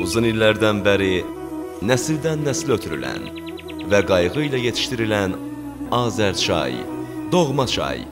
uzun illərdən bəri nəsildən nəslə ötürülən və qayğı ilə yetişdirilən Azərçay, doğma çay.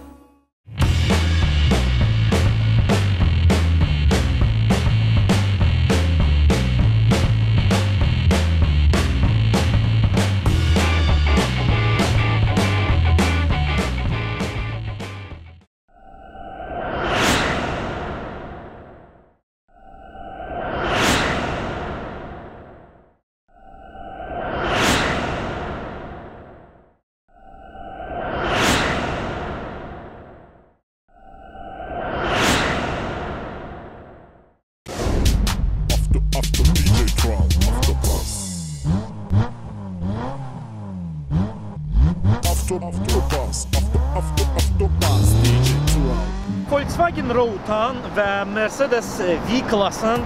Volkswagen Road'dan və Mercedes V-Class'ın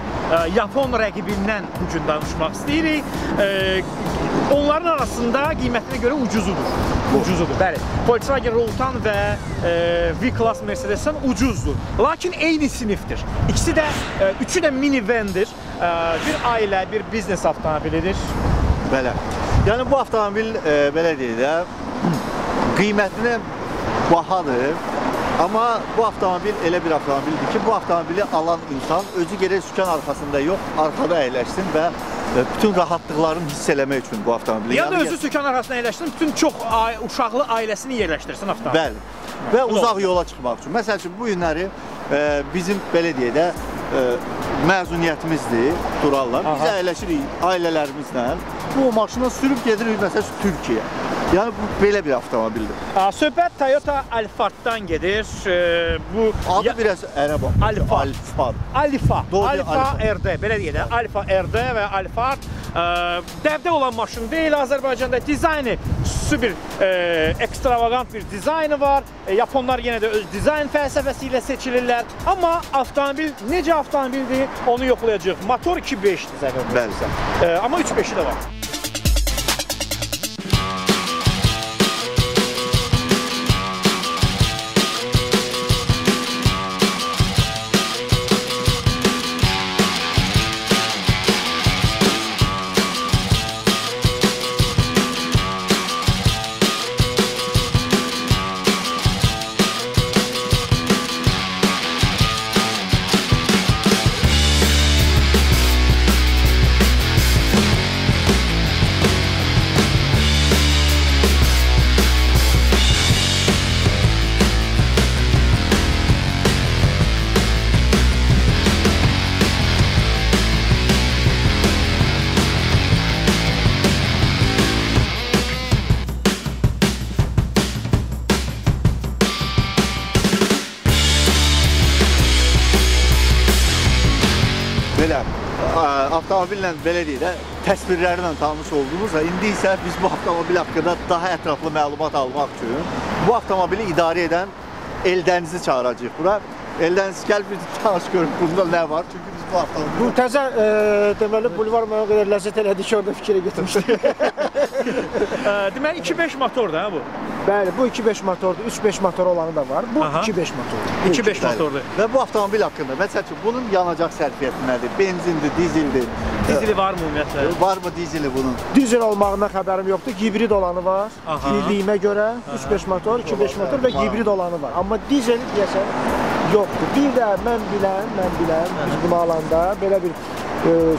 Yapon rəqibindən bugün danışmaq istəyirik. Onların arasında qiymətinə görə ucuzudur. Bəli, Volkswagen Road'dan və V-Class Mercedes'den ucuzdur. Lakin eyni sinifdir. Üçü də minivandır. Bir ailə, bir biznes avtomobilidir. Bəli. Yəni bu avtomobil belə deyil də qiymətinə bahadır. Amma bu avtomobil elə bir avtomobildir ki, bu avtomobili alan insan özü gerek sükan arxasında yox, arxada əyləşsin və bütün rahatlıqlarını hiss eləmək üçün bu avtomobili. Ya da özü sükan arxasında əyləşsin, bütün çox uşaqlı ailəsini yerləşdirsin avtomobil. Bəli, və uzaq yola çıxmaq üçün. Məsəl üçün, bu günləri bizim belediyədə məzuniyyətimizdir, durarlar. Biz əyləşirik ailələrimizlə. Bu maşını sürüb gedirik, məsəl üçün, Türkiyəyə. Yəni, bu belə bir avtomobildir. Söhbət Toyota Alphard'dan gedir. Adı biraz ərəb Alphard. Alfa RD, belə deyək də. Alfa RD və Alphard. Dəvdə olan maşın deyil Azərbaycanda. Dizayni xüsusi bir ekstravagant bir dizayni var. Yaponlar yenə də öz dizayn fəlsəfəsi ilə seçilirlər. Amma avtomobil necə avtomobildir, onu yoxlayacaq. Motor 2.5-dir zəhvəm. Amma 3.5-i də var. Avtomobillə belə deyil, təsvirlərlə tanış olduğumuzda, indi isə biz bu avtomobil haqqında daha ətraflı məlumat almaq üçün bu avtomobili idarə edən Eldənizi çağıracaq bura. Eldəniz, gəl bir tanış görüb, bunda nə var? Çünki biz bu avtomobil... Bu təzə, deməli, bulvar mənə qədər ləzzət elədi ki, orada fikirə götürmüşdük. Deməli, 2.5 motor da bu? Bəli, bu 2.5 motordur, 3.5 motor olanı da var. Bu 2.5 motordur. 2.5 motordur. Və bu avtomobil haqqında, məsəl üçün, bunun yanacaq sərfiyyəti nədir? Benzindir, dizeldir. Dizili var mı ümumiyyətlə? Var mı dizili bunun? Dizel olmağından xəbərim yoxdur. Hibrid olanı var. Bildiyimə görə 3.5 motor, 2.5 motor və hibrid olanı var. Amma dizel deyəsən yoxdur. Bir də mən bilən, biz bunu alanda belə bir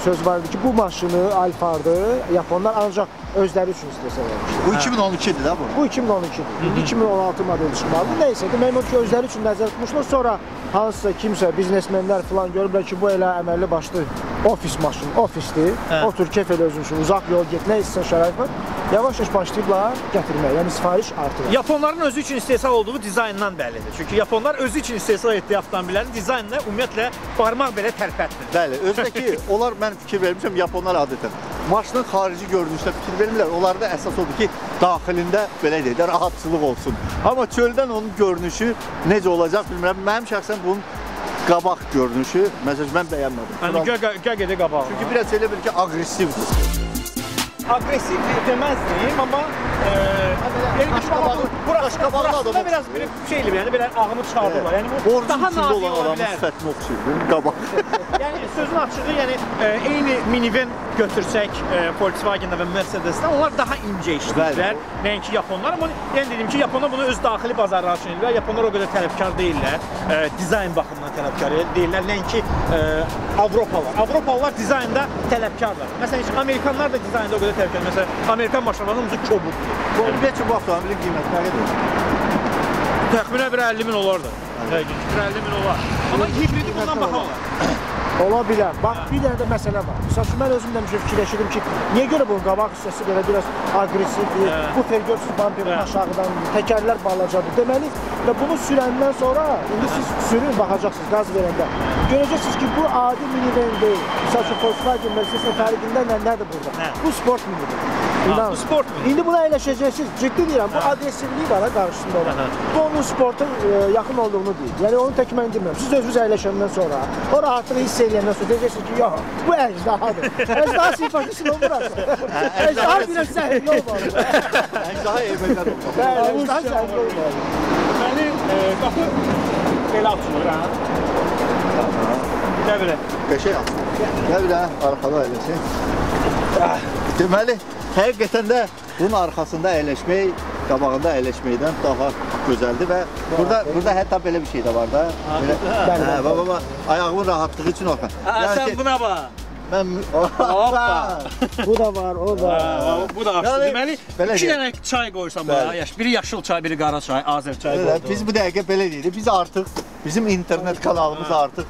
söz var idi ki, bu maşını Alphard'ı yapanlar ancaq özləri üçün istəsək olmuşdur. Bu 2012-dir də bu? Bu 2012-dir. 2016 modeli çıxmalıdır. Neysə, demək o ki, özləri üçün nəzər tutmuşlar. Sonra hansısa kimsə, biznesmenlər filan görürlər ki, bu elə əməlli başlı ofis maşını, ofisdir. Otur, kef elə özün üçün, uzaq yol get, nə istəsən şərait var. Yavaş-yavaş başlayıblar gətirmək, yəni sifariş artırır. Yaponların özü üçün istehsal olduğu dizayndan bəllidir. Çünki yaponlar özü üçün istehsal etdiyi avtomobillərin dizaynına ümumiyyətlə barmaq belə tərpətdir. Bəli, özü də ki, onlar mən fikir vermişəm, yaponlar adətən. Maşının xarici görünüşdə fikir vermirlər. Onlarda əsas odur ki, daxilində belə deyək də rahatçılıq olsun. Amma çöldən onun görünüşü necə olacaq bilmirəm. Mənim şəxsən bunun qabaq görünüşü, məsələn, mən bəyənmədim. Gəl-gədə qabaq. Çünki biraz elə bil ki, aqressivdir. Aqressiv demezdim ama Benim düşünüm ama burası da biraz bir şeyli yani, belə ağımı çıxardılar. Yəni bu daha nadir ola bilər. Sifətini oxşayır, qabaq. Yəni sözün açığı, yəni eyni minivan götürsək Volkswagen-də və Mercedes-də, onlar daha incə işləyirlər. Nəinki Yaponlar, amma yəni dedim ki, Yaponlar bunu öz daxili bazarları üçün edirlər. Yaponlar o qədər tələbkar deyillər. Dizayn baxımından tələbkar deyillər. Nəinki Avropalılar. Avropalılar dizaynda tələbkarlar. Məsələn, Amerikanlar da dizaynda o qədər tələbkar. Məsələn, Amerikan maşınlarının ucu kobuddur. Kompleks bu avtomobilin qiyməti nə qədərdir? Təxminən bir 50 min olardı. Bir 50 min olar. Amma hibridi bundan baxarlar. Ola bilər. Bax, bir dənə də məsələ var. Misal üçün, mən özüm demişəm, fikirləşirdim ki, niyə görə bunun qabaq hissəsi belə biraz agresivdir, bu fergörsüz bamperin aşağıdan, təkərlər bağlacadır deməli və bunu sürəndən sonra, indi siz sürür, baxacaqsınız qaz verəndə. Görəcəksiniz ki, bu adi minivan deyil. Misal üçün, Volkswagen Mercedes-in fərqindən nədir burada? Bu sport minivan. İndi buna əyləşəcəksiniz. Ciddi deyirəm, bu agresivliyi var qarşısında olan. Bu, onun sportun yaxın olduğunu deyil. Yəni, onu tək mən demirəm. Siz özünüz əyləşəndən sonra, o rahatlığı hiss eləyəndən sonra deyəcəksiniz ki, yox, bu əjdahadır. Əjdaha sifatısını o burası. Əjdaha bir zəhirli olmalı. Əjdaha evvəllər olmalı. Bəli, əjdaha zəhirli olmalı. Məni qapı belə açılır, hə? Gəl bilə. Qəşək açılır. Gəl bilə, arxada əyləsin. Deməli, həqiqətən də bunun arxasında əyləşmək, qabağında əyləşməkdən daha gözəldir və burada hətta belə bir şey də var da. Bəli, ayağımın rahatlığı üçün orxan. Sən buna bax. Hoppa! Bu da var, o da var. Bu da açdı. Deməli, iki dənə çay qoyursam bana. Biri yaşıl çay, biri qara çay, Azər çay qoydu. Biz bu dəqiqə belə deyirik. Biz artıq, bizim internet kanalımız artıq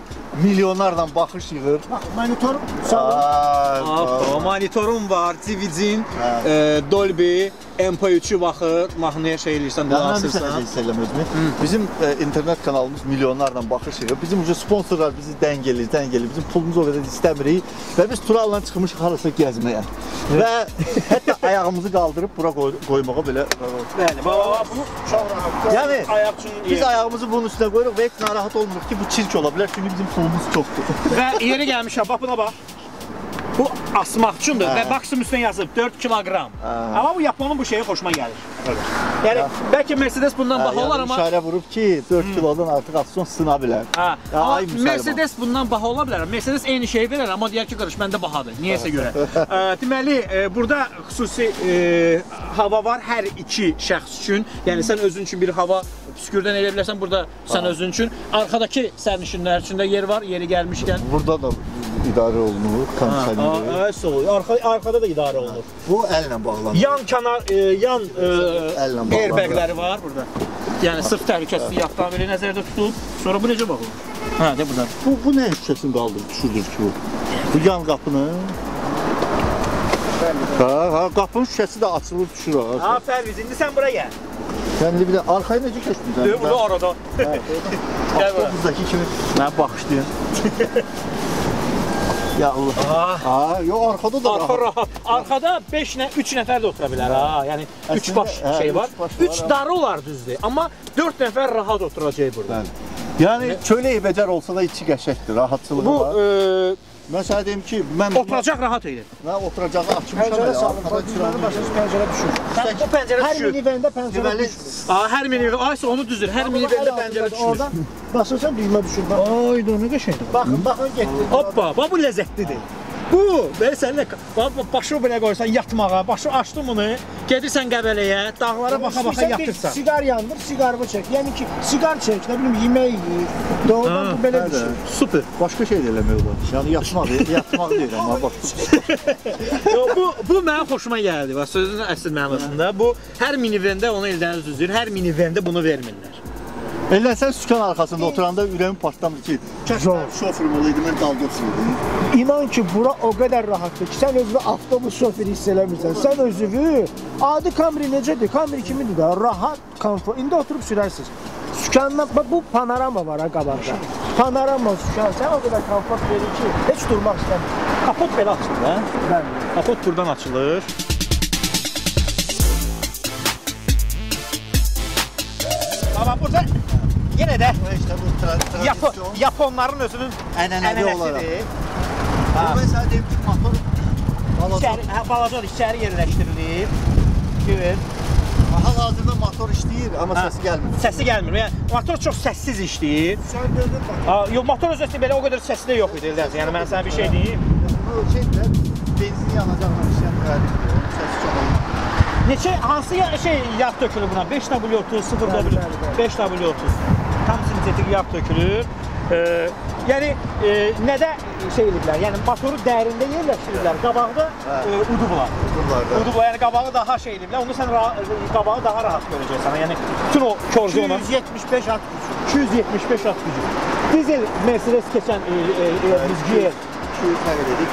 milyonlarla baxış yığır. Bax, monitorum sağ olun. Monitorum var, Cividin, Dolby, MP3-ü baxır, mahnıya şey eləyirsən, qulaqsırsan. Bizim internet kanalımız milyonlarla baxış yığır. Bizim uca sponsorlar bizi dəng eləyir. Bizim pulumuzu o qədər istəmirik və biz turalla çıxmışıq harasa gəzməyə. Və hətta ayağımızı qaldırıb bura qoymağa belə... Bəli, bunu çox rahat. Yəni, biz ayağımızı bunun üstünə qoyuruq və heç narahat olmuruq ki, bu çirk ola bilər, çünki bizim pulumuz çoxdur. Və yeri gəlmişəm, bax buna bax. Bu asmaq üçündür və baksın üstünə yazıb 4 kilogram. Amma bu Yaponun bu şeyi xoşuma gəlir. Yəni, bəlkə Mercedes bundan baxa olar amma... İşarə vurub ki, 4 kilodan artıq asson sına bilər. Amma Mercedes bundan baxa ola bilər. Mercedes eyni şey verər, amma deyər ki, qarış, məndə baxadır. Niyəsə görə. Deməli, burada xüsusi hava var hər iki şəxs üçün. Yəni, sən özün üçün bir hava püskürdən elə bilərsən, burada sən özün üçün. Arxadakı sərnişinlər üçün də yer var, yeri gəlmişkən. Burada da... İdarə olunur, konsantrə. Arxada da idarə olunur. Bu, əllə bağlanır. Yan airbagləri var burada. Yəni, sırf təhlükəsizlik avtomobili nəzərdə tutulub. Sonra bu necə baxılır? Hə, de buradan. Bu nə şüşəsini qaldırır, düşürdür ki bu? Bu yan qapını. Qapının şüşəsi də açılır, düşür. Ha, Fərviz, indi sən bura gəl. Sən bir də arxayı necə keçməyəcəm? Dövr, bu arada. Avtobuzdakı kimi. Mənə baxışlayın. Ya Allah, yox, arxada da rahat. Arxada 3 nəfər də otura bilər, yəni 3 baş şey var. 3 darı olar düzdür, amma 4 nəfər rahat oturacaq burada. Yəni, kölə evəcər olsa da içi qəşəkdir, rahatçılığı var. Mən sənə deyim ki, mən... Oturacaq rahat edir. Mən oturacağı açmışam. Pəncərə salın, pəncərə başlasın, pəncərə düşür. O pəncərə düşür. Hər minivəndə pəncərə düşür. Hər minivəndə, aysa onu düzür, hər minivəndə pəncərə düşür. Baxsırsan, düzmə düşür, bax. Ayda, nə qəşəkdir. Baxın, baxın, getdi. Hoppa, bax bu ləzzətlidir. Bu, belə səninlə başı belə qoyursan yatmağa, başı açdın bunu, gedirsən Qəbələyə, dağlara baxa-baxa yatırsan. Siqar yandır, siqarımı çək. Yəni ki, siqar çək, nə bilim, yemək yiyir, doğrudan belə bir şey. Super, başqa şey də eləmək olur. Yəni yatmaq deyirəm. Bu mənim xoşuma gəldi, sözünün əsl mənasında. Bu, hər minivəndə onu eldən üzür, hər minivəndə bunu vermirlər. Elə sən sükan arxasında oturanda ürəyim partlamır ki, kəşfən şoferim olaydı, mən dalgıçıydım. İnan ki, bura o qədər rahatdır ki, sən özünü avtobus şoferi hiss eləmirsən. Sən özünü, adi kamri necədir? Kamri kimidir də? Rahat, konfor. İndi oturub sürərsiniz. Sükandan, bu panorama var ha qabaqda. Panorama, sükan, sən o qədər konfor verir ki, heç durmaq istəmir. Kapot belə açılır, hə? Kapot buradan açılır. Ama burada yenə də Yaponların özünün ənənəsidir. Bu məsələ deyim ki, motor balacadır, içəri yerləşdirilir. Görün. Bunların motor işləyir, amma səsi gəlmir. Səsi gəlmir. Yəni motor çox səssiz işləyir. Sən dedin bax. Yox, motor özü belə o qədər səsi də yox idi Eldəz. Yəni mən sənə bir şey deyim. Bu şeydə benzin yanacaqla işləyən qarışdı. Səsi çox olmur. Neçə hansı şey yağ tökülür buna? 5W30, 0W, 5W30. Tam sintetik yağ tökülür. Yəni nədə şey ediblər, yəni motoru dərində yerləşdiriblər, qabağda udublar. Udublar, yəni qabağı daha şey ediblər, onu sən qabağı daha rahat görəcəksən, yəni bütün o körcə ona. 275 at gücü. 275 at gücü. Dizel Mercedes keçən güzgüyə. 200 nə qədər idi?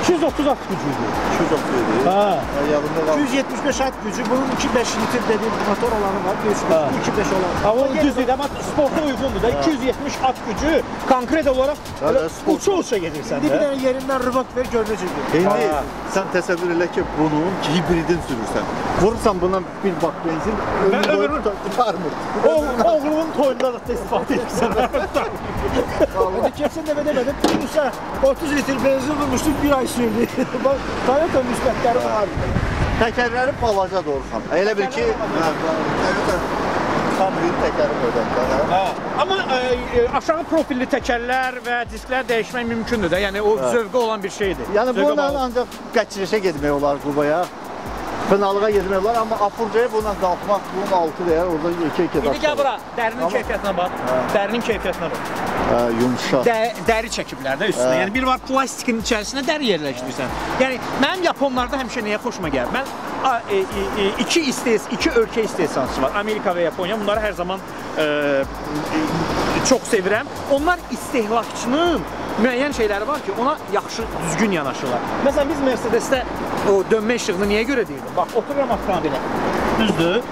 230 at gücü idi. 230 idi. Hə. 275 at gücü, bunun 2.5 litr dediğim motor olanı var, 2.5 olanı. Ha, o düz idi, amma sporta uyğundur da. 270 at gücü, konkret olarak uça-uça gedirsən. İndi bir dənə yerindən rıvat ver, görünəcək. İndi sən təsəvvür elə ki, bunun hibridin sürürsən. Vurursan bundan bir bak benzin, ömrünün varmır. Oğlunun toyunda da istifadə edirsən. Hadi kesin də edəmədim, üstə 30 litr benzin vurmuşdum, bir ay sürdü. Bak, Toyota müsbətləri var. Təkərləri balaca doğrusan. Elə bil ki, kamrin təkəri qoydaqlar. Amma aşağı profilli təkərlər və disklər dəyişmək mümkündür də. Yəni o zövqə olan bir şeydir. Yəni bundan ancaq qəçirişə gedmək olar qubaya, fınalığa gedmək olar. Amma apurcaya bundan qalxmaq, bunun altı dəyər, oradan iki-iki daşlar. İndi gəl bura, dərinin keyfiyyətinə bax. Dərinin keyfiyyətinə bax. Yumuşaq. Dəri çəkiblər də üstünə. Yəni bir var plastikin içərisində dəri yerləşdirsən. Yəni mənim Yaponlarda həmişə nəyə xoşuma gəlir? Mən iki ölkə istehsalçısı var. Amerika və Yaponiya. Bunları hər zaman çox sevirəm. Onlar istehlakçının müəyyən şeyləri var ki, ona yaxşı, düzgün yanaşırlar. Məsələn, biz Mercedesdə o dönmə işığını niyə görə deyirdim? Bax, otururam avtomobilə. Düzdür.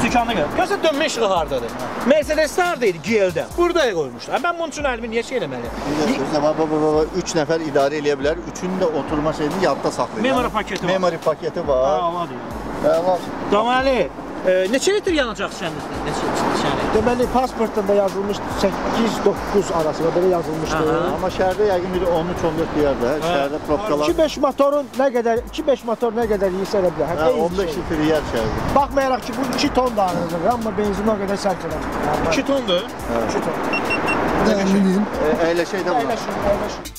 Sükanına göre. Görsen dönme ışığı haradadır. Mercedes'de haradaydı, GL'de. Buradaya koymuşlar. Ben bunun için elimi niye şey eləməliyim? Baba, 3 nəfər idarə eləyə bilər. 3'ünün de oturma şeyini yadda saxlayır. Memory paketi var. Memory paketi var. Ha, Allah deyil. Deməli, neçə litr yanacaq şəhərinizdə? Neçə litr şəhərinizdə? Deməli, pasportdan da yazılmış 8-9 arasında belə yazılmışdır. Amma şəhərdə yəqin biri 13-14 deyərdə. Şəhərdə propkalar... 2-5 motor nə qədər yiyirsə elə bilər. 15 litr yiyər şəhərdə. Baxmayaraq ki, bu 2 ton da arasıdır. Amma benzin o qədər sərk edəm. 2 tondur? 2 ton. Əyləşək də buna. Əyləşək.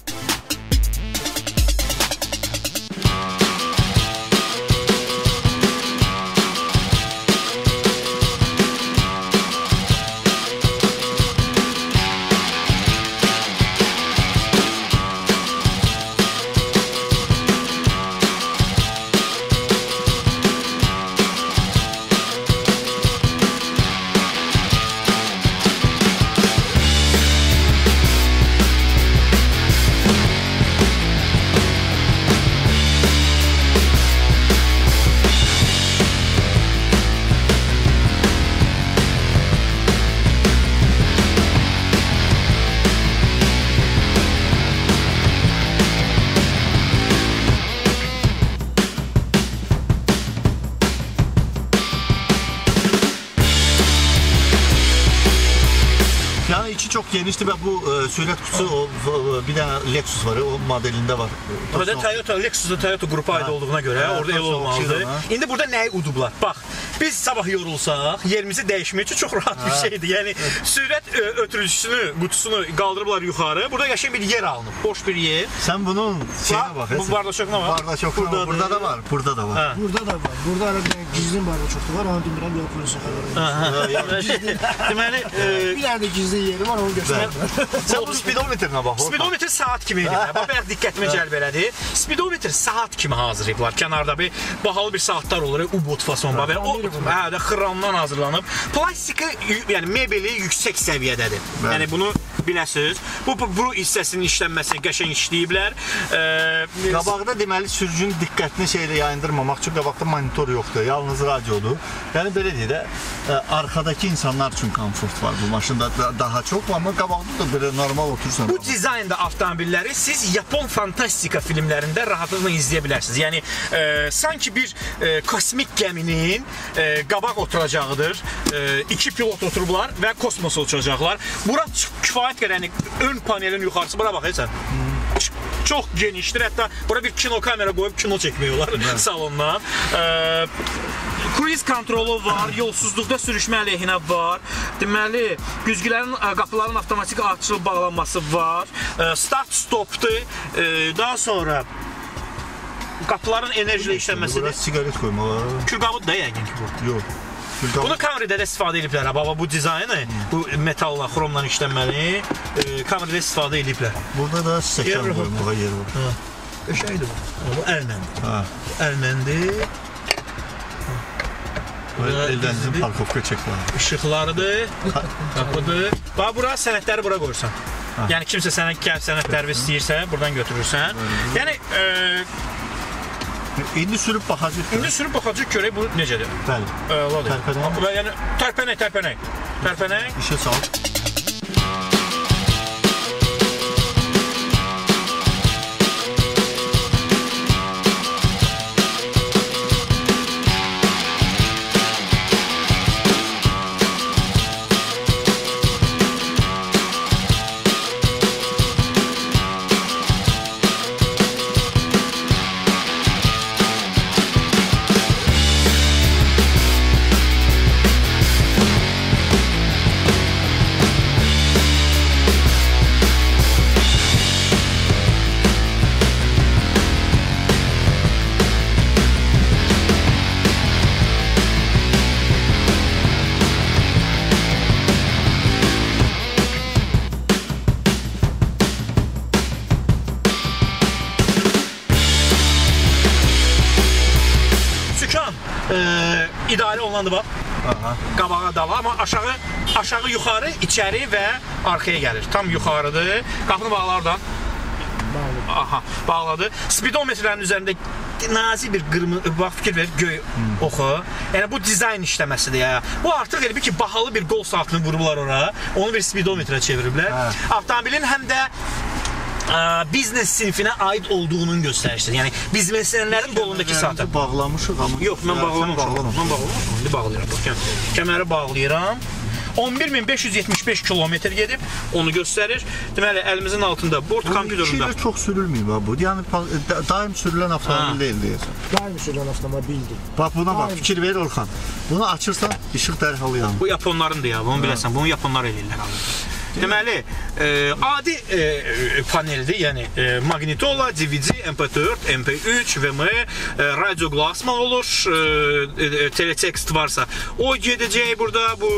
Genişdir və bu sürət kutusu, bir dənə Lexus var, o modelində var. Burada Toyota, Lexus'da Toyota qrupa aid olduğuna görə orada el olmalıdır. İndi burada nəyi udublar? Bax, biz sabah yorulsaq, yerimizi dəyişmək üçün çox rahat bir şeydir. Yəni, sürət ötürücüsünü, qutusunu qaldırıblar yuxarı, burada yaşayan bir yer alınıb, boş bir yer. Sən bunun şeyinə bax, bu bardaşoquna var. Bardaşoquna, burada da var, burada da var. Burada da var, burada arada bir gizli bardaşoqda var, onu demirəm, yox, polis Sən bu spidometrinə bax. Spidometr saat kimi edir. Bax, bəyək diqqətimi cəlb elədi. Spidometr saat kimi hazırlayıblar. Kənarda bir baxalı bir saatlar olur. U-bot fason. O xırramdan hazırlanıb. Plastiki, yəni mebeli yüksək səviyyədədir. Yəni bunu biləsiniz. Bu hissəsinin işlənməsi qəşəng işləyiblər. Qabaqda deməli sürücünün diqqətini şeylə yayındırmamaq üçün qabaqda monitor yoxdur. Yalnız radiodur. Yəni belə deyə də arxadakı insanlar üçün komfort var bu maşında daha çox. Amma qabağda da belə normal otursan. Bu dizaynda avtomobilləri siz Yapon fantastika filmlərində rahatlıqla izləyə bilərsiniz. Yəni, sanki bir kosmik gəminin qabaq oturacağıdır. İki pilot oturublar və kosmosa uçacaqlar. Bura kifayət qədər, ön panelin yuxarısı. Bura baxırsan. çok geniştir. Hatta burada bir kino kamera koyup kino çekmiyorlar salondan. Cruise kontrolü var, yolsuzluqda sürüşmə əleyhinə var. Deməli, güzgülərin, qapıların avtomatik açılıb bağlanması var. Start stopdur. Daha sonra qapıların enerjilə işlənməsidir. Bura siqaret qoymalar. Külqabıdır da yəqin ki bu. Yox. Bunu Camry-də də istifadə ediblər. Baba bu dizaynı, bu metalla, xromla işlənməli. Camry-də istifadə ediblər. Burada da stəkan qoymağa yer var. Qəşəngdir bu. Bu əlməndir. Əlməndir. Eldən bizim parkovka çəkməlidir. Işıqlarıdır, kapıdır. Bax, bura sənətləri bura qoyursan. Yəni, kimsə sənə gəlb sənətləri istəyirsə, buradan götürürsən. Yəni, İndi sürüb baxacaq. İndi sürüb baxacaq, görək bu necədir? Bəli. Tərpənək. Tərpənək, tərpənək. Tərpənək. İşə salıb. İdarə olunandı bax, qabağa dala, amma aşağı yuxarı, içəri və arxaya gəlir. Tam yuxarıdır, qapını bağlar oradan. Bağladı. Spidometrlərin üzərində nazi bir fikir verir, göy oxu. Yəni, bu dizayn işləməsidir. Bu artıq elbi ki, bahalı bir qol saatini vururlar ora, onu bir spidometrə çeviriblər. Avtomobilin həm də biznes sinfinə aid olduğunun göstərişdir. Yəni, bizneslərin qolundakı saatı. Kəməri bağlamışıq amma. Yox, mən bağlamışam. Mən bağlamışam. İndi bağlayıram. Kəməri bağlayıram. 11.575 kilometr gedib, onu göstərir. Deməli, əlimizin altında, bord kompüterində. Bu, 2 ilə çox sürülməyib bu. Yəni, daim sürülən avtomobil deyil, deyəsən. Daim sürülən avtomobildir. Bax, buna bax, fikir verir Orxan. Bunu açırsan, işıq dərhal yanır. Bu, yaponlarındır ya, bunu biləsən. Bunu yaponlar eləyirlər. Deməli, adi paneldir, yəni magnitola, DVD, MP4, MP3, VM, radioglasma olur, teletext varsa o gedəcək burada, bu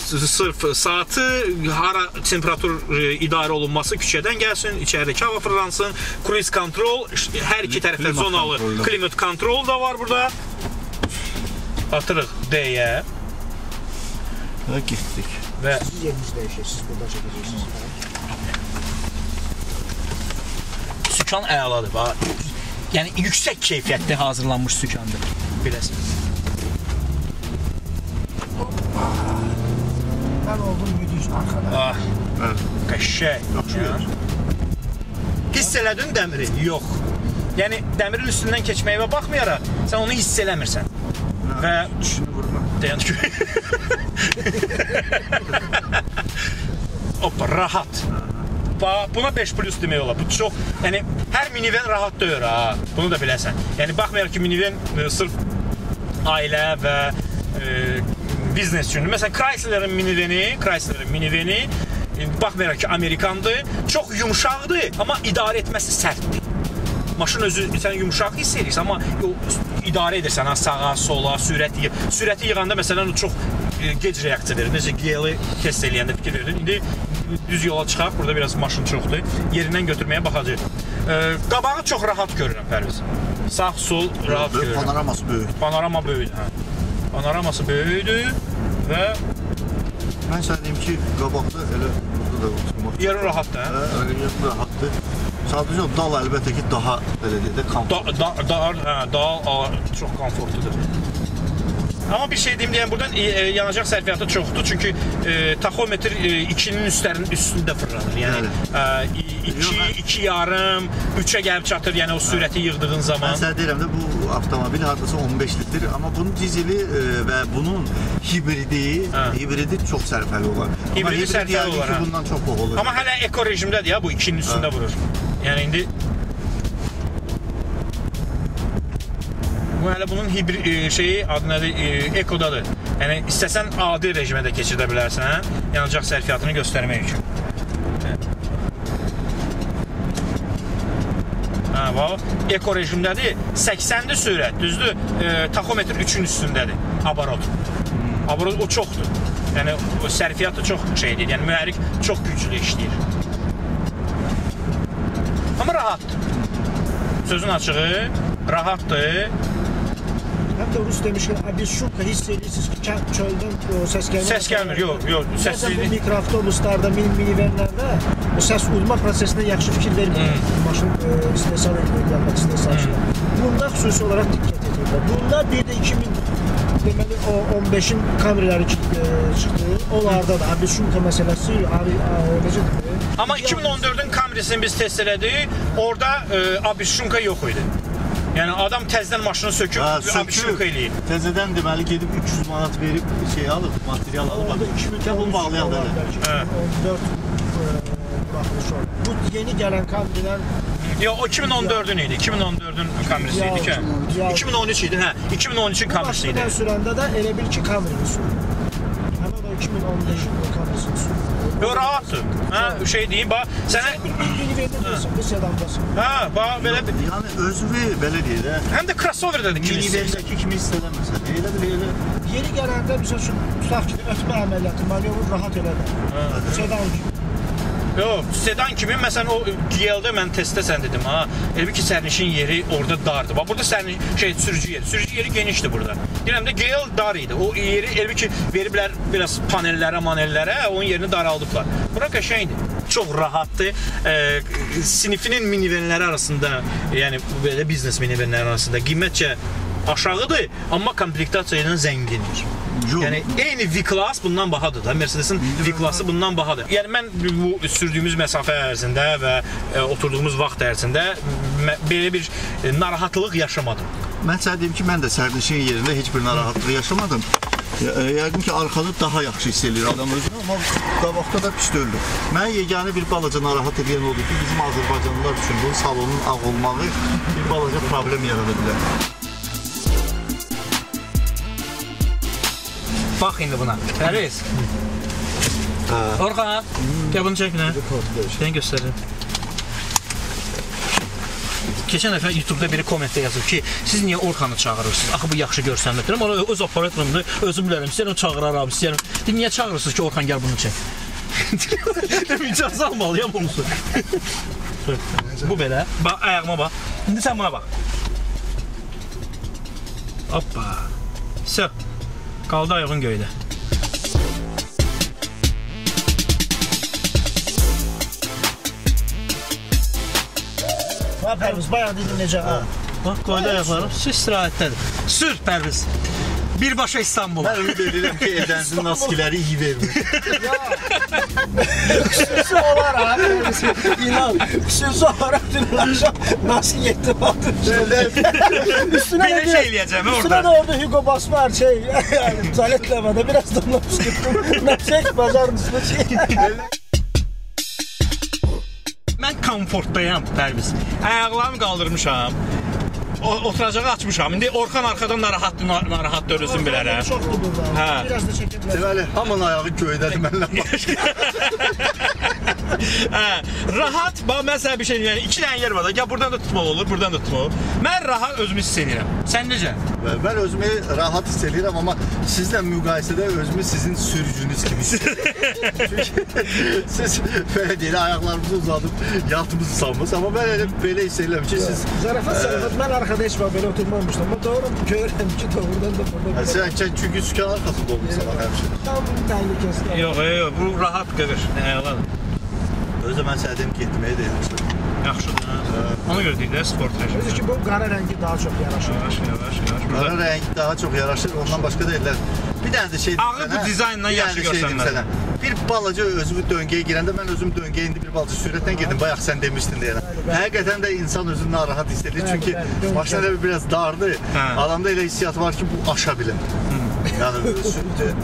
sırf saatı, hara temperatur idarə olunması küçədən gəlsin, içəridəki hava fırlansın, cruise control, hər iki tərəfdə zonalı climate control da var burada. Atırıq D-yə. Və getdik. Siz yeriniz dəyişək, siz buradan çəkəcəksiniz. Sükan əladır, bax. Yəni, yüksək keyfiyyətdə hazırlanmış sükandır. Biləsiniz. Mən oldum müdüz arxada. Qəşək. Hiss elədin dəmiri? Yox. Yəni, dəmirin üstündən keçməyə və baxmayaraq, sən onu hiss eləmirsən. Və... Düşünü vurma. Dayandı ki... Hoppa, rahat. Buna 5+ demək olar. Bu çox... Yəni, hər minivan rahat döyür, ha. Bunu da biləsən. Yəni, baxmayaraq ki, minivan sırf ailə və biznes üçün. Məsələn, Chrysler'ın miniveni, baxmayaraq ki, Amerikandır. Çox yumuşaqdır, amma idarə etməsi sərtdir. Maşın özü sən yumuşaq hiss edirsən, amma idarə edirsən, sağa, sola, sürət yığ. Sürəti yığanda, məsələn, çox gec reaksiya verir. Necə qiyəli test eləyəndə fikir verir. İndi düz yola çıxaq, burada biraz maşın çoxdur. Yerindən götürməyə baxacaq. Qabağı çox rahat görürəm, Pərviz. Sağ, sol, rahat görürəm. Panoraması böyük. Panorama böyük, hə. Panoraması böyükdür və... Mən sənə deyim ki, qabaqda elə burada da oturmaq. Yeri rahatdır, hə? Yeri rahatdır. Sadəcə o dal əlbəttə ki, daha çox komfortludur. Amma bir şey deyim, deyəm, buradan yanacaq sərfiyyatı çoxdur. Çünki taxometr 2-nin üstündə fırlanır. Yəni, 2,5, 3-ə gəlib çatır, yəni o sürəti yığdığın zaman. Mən sənə deyirəm də, bu avtomobil hardasa 15 litr. Amma bunun dizeli və bunun hibridi çox sərfəli olar. Hibridi sərfəli olar. Bundan çox boğulur. Amma hələ eko rejimdədir ya, bu 2-nin üstündə vurur. Yani indi bu hələ bunun hibrid şeyi adı nədir? Ekodadır. Yəni istəsən adi rejimə də keçirə bilərsən, yanacaq sərfiyyatını göstərmək üçün. Ha, bax, eko rejimdədir. 80-li sürət, düzdür? Takometr 3-ün üstündədir. Abarot. Abarot o çoxdur. Yəni sərfiyyat da çox şeydir. Yəni mühərrik çox güclü işləyir. Amma rahatdır. Sözün açığı, rahatdır. Hətta Rus demişkən, biz şubka hiss edirsiniz ki, çöldən səs gəlmir. Səs gəlmir, yox. Səsli mikroavtobuslarda, miniverlərdə o səs uyma prosesinə yaxşı fikir vermir. Maşın istehsal edilməklərdə, istehsalçılar. Bunda xüsusi olaraq diqqət edirlər. Bunda bir də 2000, deməli, o 15-in kameraları çıxdı. Onlarda da biz şubka məsələsi, necədir? Amma 2014-ün kamerasını biz test elədik, orada abis şubka yox idi. Yəni adam təzədən maşını söküb, abişunka eləyir. Təzədən deməli gedib 300 manat verib şey alıb, material alıb. Telefon bağlayan da elə. 14 buraxılış oldu. Bu yeni gələn kamerlər... Yox, o 2014-ün idi. 2014-ün kamerası idi ki. 2013 idi, hə. 2013-ün kamerası idi. Bu maşından sürəndə də elə bil ki, kamerası sürüldü. Həmən o 2015-in kamerası sürüldü. Yox, rahatsın. Hə, şey deyim, bax, sənə... Bilgini verdə deyilsin, bu sedandasın. Hə, bax, belə... Yəni, özü belə deyil, hə? Həm də crossover edədik kimi istəyir. Kimi istəyirəməsə, elədir, elədir. Yeni gələndə, misal üçün, tutaq ki, ötmə əməliyyatı, manevru rahat elədir. Sedan kimi. Yox, sedan kimi, məsələn, o GL-də mən testdə sən dedim, ha, elə bir ki, sərnişin yeri orada dardır. Bax, burada sürücü yeri. Sürücü yeri genişdir burada. Deyirəm də GL dar idi. O yeri elə ki veriblər biraz panellərə, onun yerini daraldıblar. Bura qəşəngdir. Çox rahatdır. Sinifinin minivenləri arasında, yəni belə biznes minivenləri arasında qiymətcə aşağıdır, amma komplektasiyadan zəngindir. Yəni eyni V-Class bundan bahadır da, Mercedes-in V-Class-ı bundan bahadır. Yəni mən bu sürdüyümüz məsafə ərzində və oturduğumuz vaxt ərzində belə bir narahatlıq yaşamadım. Mən sənə deyim ki, mən də sərnişin yerində heç bir narahatlığı yaşamadım. Yəqin ki, arxada daha yaxşı hiss eləyir adam özünü, amma qabaqda da pis döldü. Mən yeganə bir balaca narahat edən oldu ki, bizim Azərbaycanlılar üçün bu salonun ağ olmağı bir balaca problem yarada bilər. Bax indi buna. Əliz. Orxan, gəl bunu çək minə. Sən göstərin. Keçən dəfə YouTube-da biri kommentdə yazıb ki, siz niyə Orxanı çağırırsınız? Axı, bu yaxşı görsənməkdirəm, ona öz operatorumdur, özüm bilərəm, istəyərəm, çağıraram, istəyərəm. Deyim, niyə çağırırsınız ki, Orxan gəl bunu çək? Deyim, icazə almalıyam onusu. Bu belə. Bax, ayağıma bax. İndi sən buna bax. Hoppa. Sö. Qaldı ayağın göydə. Ha, Pərviz, bayaq dedim necə, ha. Bax, qoyda ayaqlarım, sür istirahatdədir. Sür, Pərviz. Birbaşa İstanbul. Mən ümid edirəm ki, Edənizin naskiləri iyi vermir. Ya, xüsusi olaraq, inan, xüsusi olaraq dünün aşam naski yetim adım. Üstünə də orada Hugo Boss var, şey, zaletləmədə biraz da naski yetim. Naski bazarın üstünə çeyirik. Mən komfortdayam, Pərviz. Ayaqlarımı qaldırmışam, oturacağı açmışam. İndi Orxan arxadan narahat dönürsün bilərəm. Orxan çoxdur burada, biraz da çəkə bilərəm. Deməli, hamın ayağı göydədir mənlə başqa. Rahat, mən sənə bir şey deyəm, iki dənə yer var da, ya buradan da tutmaq olur, buradan da tutmaq olur. Mən rahat özümü hiss edirəm. Sən necə? Mən özümü rahat hiss edirəm, amma sizlə müqayisədə özümü sizin sürücünüz kimi hiss edirəm. Çünki siz belə deyil, ayaqlarımızı uzadıb, yatımızı salmaz, amma mən belə hiss edirəm ki, siz... Zarafat, mən arxada heç var, belə oturmamışdım, amma doğru görürəm ki, doğrudan da burada... Sən çünki sükan arxasında olmuşsan, həmşə. Tam təhlükəsi. Yox, bu rahat qədər, ayaqlarım. Özə mən sənə deyim ki, etməyə də yaxşıdır. Yaxşıdır, hə? Ona görə deyil də, sport rəşir. Özü ki, bu qara rəngi daha çox yaraşır. Yaraşır. Qara rəngi daha çox yaraşır, ondan başqa deyirlər. Bir dənə də şey deyim sənə. Ağı bu dizaynla yaxşı görsənmədim. Bir balaca özümü döngəyə girəndə, mən özüm döngəyə indi bir balaca sürətlə gedim, bayaq sən demişdin deyərəm. Həqiqətən də insan özünü narahat hiss edir, çünki başdan elə biraz dardır. Adamda elə hissiyatı var ki, bu aşa bilər. Yəni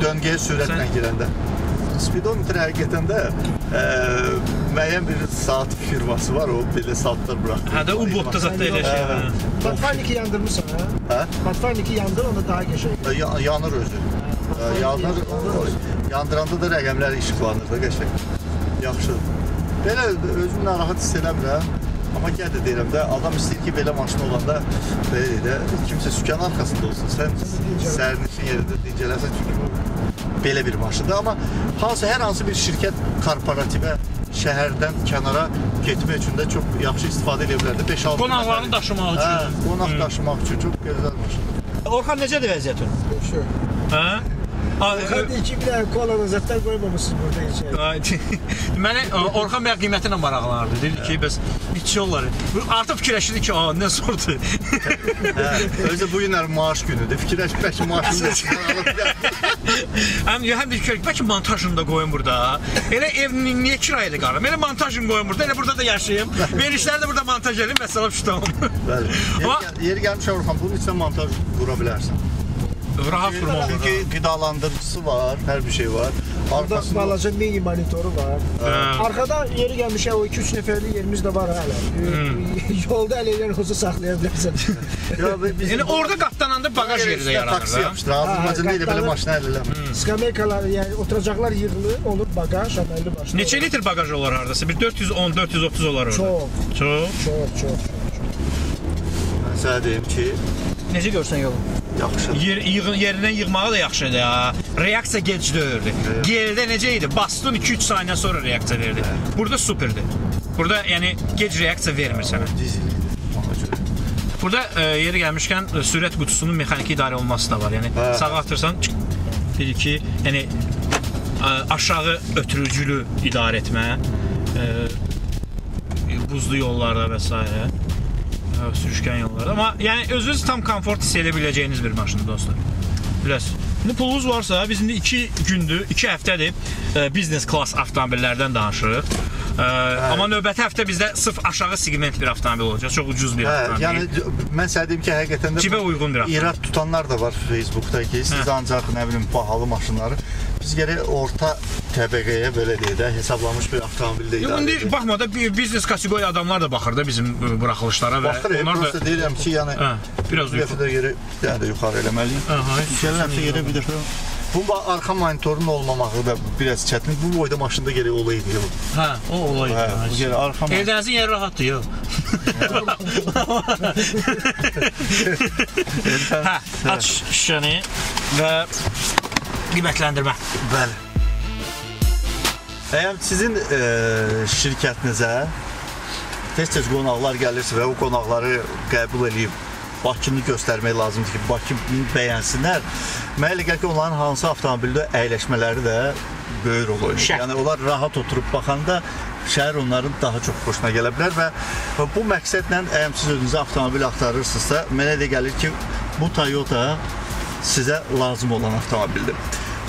döngəyə sürətlə girəndə. spidometre həqiqətən də müəyyən bir saat firması var, o belə saatlar bıraxır. Hə də o botda zətdə eləşir. Batfaynik'i yandırmışsan, hə? Hə? Batfaynik'i yandır, onda daha qəşək. Yanır özü. Yanır, yandıranda da rəqəmlər işıqlanır da qəşək. Yaxşıdır. Belə özüm narahat hiss eləmirəm. Amma gəl də deyirəm də, adam istəyir ki, belə maşın olanda belə elə, kimsə sükan arxasında olsun. Sən sərnişin yerində dincələsən, çünki belə bir maşındır. Amma hər hansı bir şirkət korporativə, şəhərdən kənara getmək üçün də çox yaxşı istifadə edə bilərdir. 5-6 qonaqlarını daşımaq üçün. Qonaq daşımaq üçün çox gözəl maşındır. Orxan, necədir vəziyyətin? Şöv. Hə? Orxan, 2 kolanın zətlər qoymamışsınız burada içəyə. Mənə Orxan bəyə qiyməti ilə maraqlanırdı. Deyirdi ki, bəs içi yolları. Artıq fikirləşirdi ki, nə sordu. Özə bu günlər maaş günüdür. Fikirləşib, bəlkə maaşını da. Həm bir köylük, bəlkə montajını da qoyun burada. Elə ev niyə kira edə qaram? Elə montajını qoyun burada, elə burada da yaşayayım. Verişləri də burada montaj edin, məsələm şutam. Yeri gəlmiş Orxan, bunun içində montaj qura bilərsən. Çünki qidalandırıcısı var, hər bir şey var. Burada balaca mini monitoru var. Arxada yeri gəlmiş, o 2-3 nəfərli yerimiz də var hələ. Yolda əl eləyən xozu saxlaya bilərsən. Orada qatlananda bagaj yeri də yaranır. Taksi yapışdır, hazırmaca nə ilə belə maşına əl eləmir. Skameykalar, yəni oturacaqlar yığılı olur bagaj, əməlli başlar. Neçə litr bagaj olar haradasa? 410-430 olar orada. Çox. Çox. Mən sənə deyim ki... Necə görsən yolun? Yerindən yığmağa da yaxşıdır ya. Reaksiya gec döyürdü. Gerdə necə idi? Bastın 2-3 saniyə sonra reaksiya verdi. Burada superdir. Burada gec reaksiya vermir sənə. Burada yeri gəlmişkən sürət qutusunun mexaniki idarə olması da var. Sağa atırsan 1-2 aşağı ötürücülü idarə etmə, buzlu yollarda və s. sürüşkən yollarda. Amma özünüz tam komfort hiss edə biləcəyiniz bir maşındır dostlar. Biləsiniz. Bu pulunuz varsa, biz indi 2 gündür, 2 həftədir biznes klas avtomobillərdən danışırıq. Amma növbəti həftə bizdə sırf aşağı segment bir avtomobil olacaq. Çox ucuz bir avtomobil. Mən sənə deyim ki, həqiqətən də irad tutanlar da var Facebookda ki, siz ancaq bahalı maşınları biz gərək orta təbəqəyə belə deyə də hesablamış bir avtomobildə idarə edirik. Baxma da, biznes kateqoriya adamlar da baxır da bizim buraxılışlara və onlar da... Prosta deyirəm ki, yəni bir dəfə də geri yuxarı eləməliyik. Gəlirəm ki, geri bir dəfə... Bu, arxa monitorun olmamağı da biraz çətin. Bu boyda maşında gərək olaydı. Hə, o olaydı. Evdənizin yeri rahatdır, yox. Hə, aç şişəni və qiymətləndirmə. Bəli. Əgər sizin şirkətinizə tez-tez qonaqlar gəlirsə və o qonaqları qəbul edib Bakını göstərmək lazımdır ki, Bakını bəyənsinlər. Mələ gəl ki, onların hansı avtomobildə əyləşmələri də böyür olur. Yəni, onlar rahat oturub baxanda şəhər onların daha çox xoşuna gələ bilər və bu məqsədlə əgər siz özünüzə avtomobil axtarırsınızsa, mənə də gəlir ki, bu Toyota sizə lazım olan avtomobildir.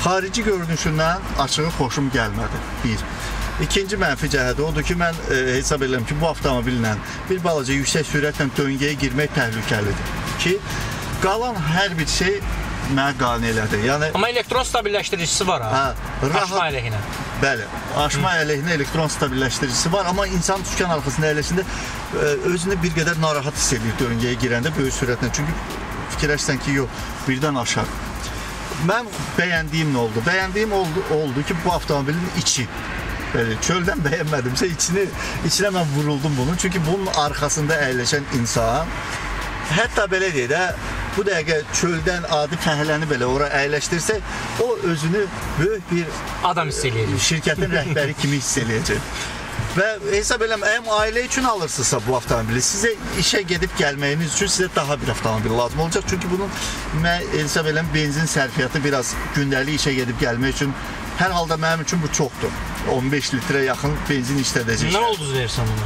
Xarici görünüşündən açığı xoşum gəlmədi, bir. İkinci mənfi cəhədi odur ki, mən hesab edirəm ki, bu avtomobillə bir balaca yüksək sürətlə döngəyə girmək təhlükəlidir ki, qalan hər bir şey mənə qane elədir. Amma elektron stabilləşdiricisi var ha, aşma əleyhinə. Bəli, aşma əleyhinə elektron stabilləşdiricisi var, amma insan tükən arxasında əyləşində özünü bir qədər narahat hiss edir döngəyə girəndə böyük sürətlə. Çünki fikirləşsən ki, yox, birdən aşar. Mən bəyəndiyim nə oldu? Bəyəndiyim oldu ki, bu avtomobilin içi. Çöldən bəyənmədimsə, içinə mən vuruldum bunun. Çünki bunun arxasında əyləşən insan, hətta belə deyə də, bu dəqiqə çöldən adi fəhləni belə ora əyləşdirsə, o özünü böyük bir şirkətin rəhbəri kimi hiss eləyəcək. Və hesab eləm, ailə üçün alırsınızsa bu avtomobili, sizə işə gedib gəlməyiniz üçün sizə daha bir avtomobil lazım olacaq. Çünki bunun, mən hesab eləm, benzin sərfiyyatı biraz gündəlik işə gedib gəlmək üçün, hər halda mənim üçün bu çoxdur. 15 litrə yaxın benzin işlədəcək. Nə olduz versən buna?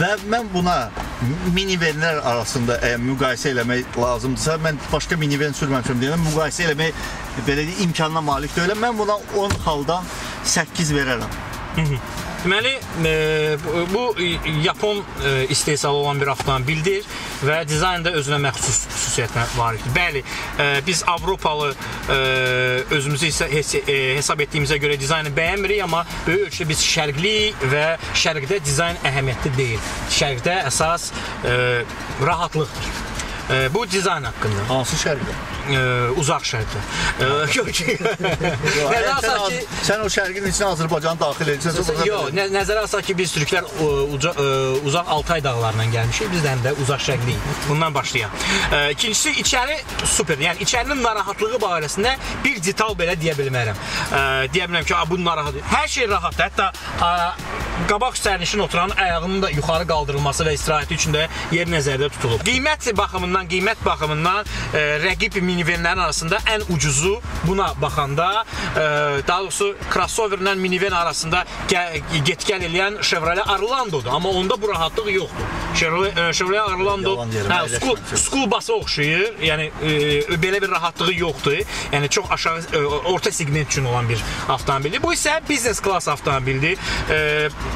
Və mən buna minivenlər arasında müqayisə eləmək lazımdırsa, mən başqa miniven sürməmişəm deyiləm, müqayisə eləmək imkanına malik deyiləm. Mən buna 10 haldan 8 verərəm. Deməli, bu Yapon istehsalı olan bir avtomobildir və dizaynda özünə məxsus xüsusiyyətinə malikdir. Bəli, biz Avropalı özümüzü hesab etdiyimizə görə dizaynı bəyənmirik, amma böyük ölçüdə biz şərqliyik və şərqdə dizayn əhəmiyyətli deyil. Şərqdə əsas rahatlıqdır. Bu dizayn haqqında. Hansı şərqdə? Uzaq şərqdə. Sən o şərqin içində Azərbaycanı daxil edəcəksən. Yox, nəzərə alsaq ki, biz türklər uzaq Altay dağlarından gəlmişik. Biz də həm də uzaq şərqliyik. Bundan başlayaq. İkincisi, içəri superdir. Yəni, içərinin narahatlığı barəsində bir detal belə deyə bilmərəm. Deyə bilməm ki, bu narahatdır. Hər şey rahatdır. Hətta qabaq sərnişin oturanın ayağının da yuxarı qaldırılması və istirahəti üçün də yer nəzərdə tutulub. Qiymət baxımından rəqib minivenlərin arasında ən ucuzu buna baxanda, daha doğrusu crossoverlə miniven arasında get-gəl eləyən Chevrolet Orlando'dur. Amma onda bu rahatlıq yoxdur. Chevrolet Orlando skul basa oxşayır. Yəni, belə bir rahatlığı yoxdur. Yəni, çox aşağı, orta segment üçün olan bir avtomobildir. Bu isə biznes klas avtomobildir.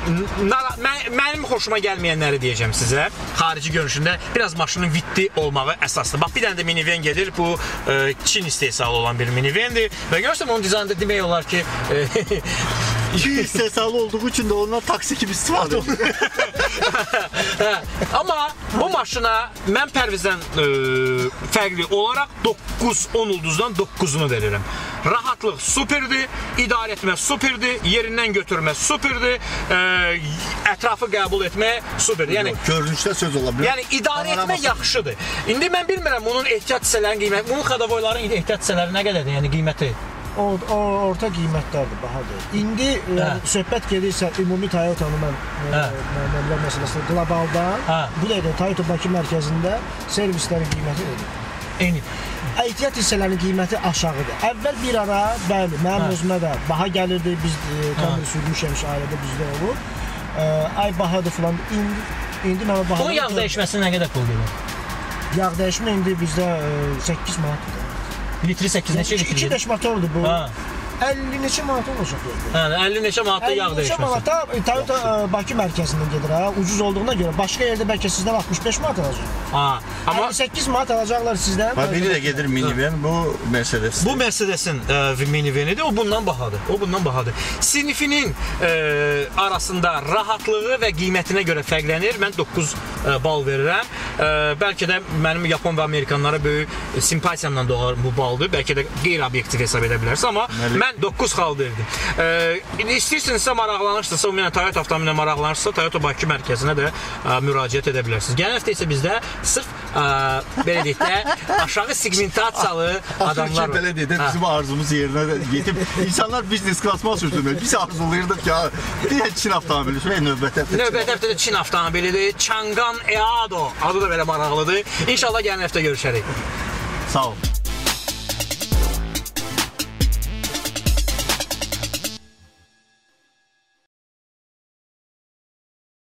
Mənim xoşuma gəlməyənləri deyəcəm sizə. Xarici görünüşündə biraz maşının vitli olmağı əsasdır. Bax, bir dənə də miniven gedir. Bu, Çin istehsalı olan bir minivendir. Və görürsəm, onun dizaynında demək olar ki, Çin istehsalı olduğu üçün də ondan taksi kimi istifadə olunur. Amma bu maşına mən pərvizdən fərqli olaraq 9-10 ulduzdan 9-unu verirəm. Rahatlıq superdir, idarə etmə superdir, yerindən götürmə superdir, ətrafı qəbul etmə superdir. Yəni, görünüşdə söz ola bilir. Yəni, idarə etmə yaxşıdır. İndi mən bilmirəm bunun ehtiyat hissələrin qiyməti, bunun xadavoyların ehtiyat hissələri nə qədərdir, yəni qiyməti? Orta qiymətlərdir, bahadır. İndi söhbət gedirsə, ümumi Toyota-nı mən məsələsində globalda, bu dəqiqə Toyota Bakı mərkəzində servislərin qiyməti nedir? Eyni. Ehtiyat hissələrinin qiyməti aşağıdır. Əvvəl bir ara, bəli, mənim özümə də baha gəlirdi, biz kameri sürmüşəmiş ailədə bizdə olub. Ay bahadır filan, indi mənə bahadır. Bunun yağ dəyişməsi nə qədər pul verir? Yağ dəyişmə indi bizdə 8 manatdır. Litri 8 neçə litri? 2-5 motordur bu. 50 neçə manata olacaq? 50 neçə manata yağ dəyişməsi? 50 neçə manata Toyota Bakı mərkəzindən gedir. Ucuz olduğuna görə başqa yerdə bəlkə sizdən 65 manat alacaq. 58 manat alacaqlar sizdən. Biri də gedir miniven, bu Mercedes. Bu Mercedesin minivenidir, o bundan bahadır. O bundan bahadır. Sinifinin arasında rahatlığı və qiymətinə görə fərqlənir. Mən 9 bal verirəm. Bəlkə də mənim Yapon və Amerikanlara böyük simpatiyamdan doğar bu baldır. Bəlkə də qeyri-obyektiv hesab edə bilərsə, amma mən 9 xal verdim. İstəyirsinizsə, maraqlanırsınızsa, ümumiyyən Toyota avtomobilinə maraqlanırsınızsa, Toyota Bakı mərkəzinə də müraciət edə bilərsiniz. Gələn həftə isə bizdə sırf, belə deyək də, aşağı segmentasiyalı adamlar var. Belə deyək də, bizim arzumuz yerinə yetib. İnsanlar biznes klasma sürdürmür. Biz arzulayırdıq ki, deyək Çin avtomobili, növbət həftədə Çin avtomobilidir. Chanqan Eado adı da belə maraqlıdır. İnşallah gələn həftə görüşərik. Sağ olun.